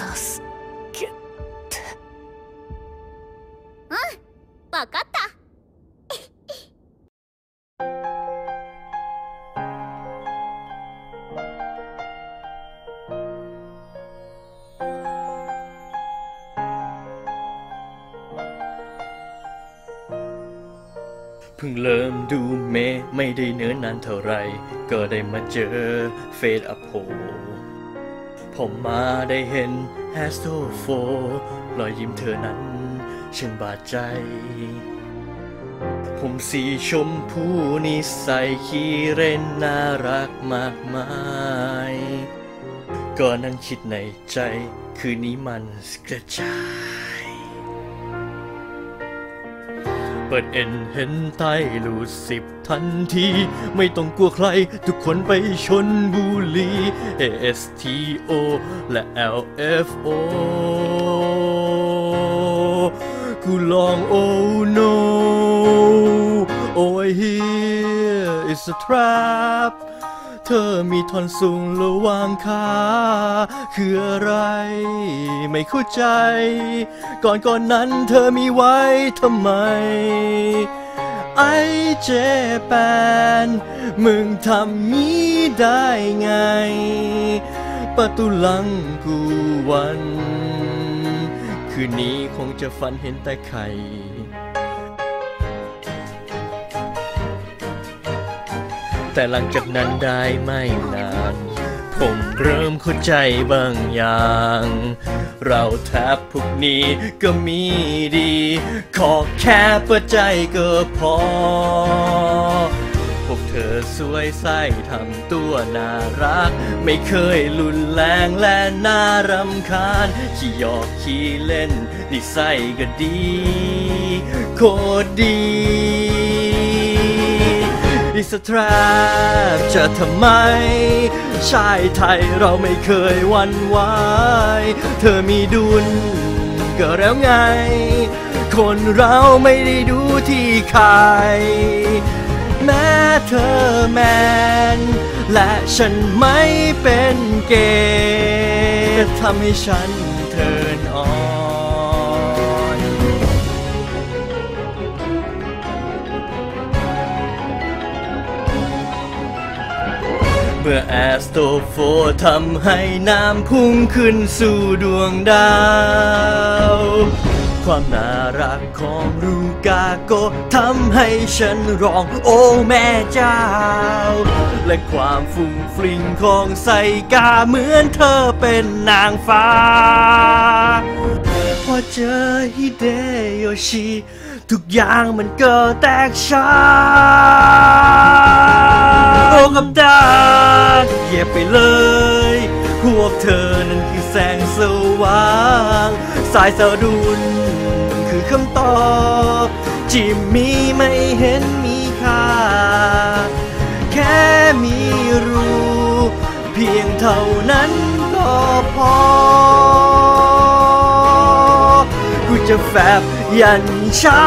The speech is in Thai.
助けて。うん、わかった。เพิ่งเริ่มดูเมะไม่ได้เนื้อนานเท่าไรก็ได้มาเจอเฟซอัพโผล่ผมมาได้เห็นแฮสโตโฟรอยยิ้มเธอนั้นช่างบาดใจผมสีชมพูนิสัยขี้เล่นน่ารักมากมายก็นั่งคิดในใจคืนนี้มันกระจายเปิดเอ็นเห็นไตลูดสิบทันทีไม่ต้องกลัวใครทุกคนไปชนบุรี ASTO และ LFO กูลอง Oh no Oh I hear it's a trap เธอมีท่อนสูงระหว่างขาคืออะไรไม่เข้าใจก่อนนั้นเธอมีไว้ทำไมไอเจแปนมึงทำนี้ได้ไงประตูหลังกูวันคืนนี้คงจะฝันเห็นแต่ไข่แต่หลังจากนั้นได้ไม่นานผมเริ่มเข้าใจบางอย่างเราแทบพวกนี้ก็มีดีขอแค่เปิดใจก็พอพวกเธอสวยใสทำตัวน่ารักไม่เคยรุนแรงและน่ารำคาญขี้หยอกขี้เล่นนิสัยก็ดีโคตรดีIt's a trap จะทำไมชายไทยเราไม่เคยหวั่นไหวเธอมีดุลก็แล้วไงคนเราไม่ได้ดูที่ใครแม้เธอแมนและฉันไม่เป็นเกย์ทำให้ฉันเทิร์นออนเมื่อแอสโตโฟทำให้น้ำพุ่งขึ้นสู่ดวงดาวความน่ารักของรูกาโกะทำให้ฉันร้องโอ้แม่เจ้าและความฟุ้งฟริ้งของไซกาเหมือนเธอเป็นนางฟ้าพอเจอฮิเดโยชิทุกอย่างมันก็แตกฉานโอ้กับดาเหยียบไปเลยพวกเธอนั้นคือแสงสว่างสายสะดุลคือคำตอบจิมมี่ไม่เห็นมีค่าแค่มีรู้เพียงเท่านั้นก็พอกูจะแฟบยันเช้า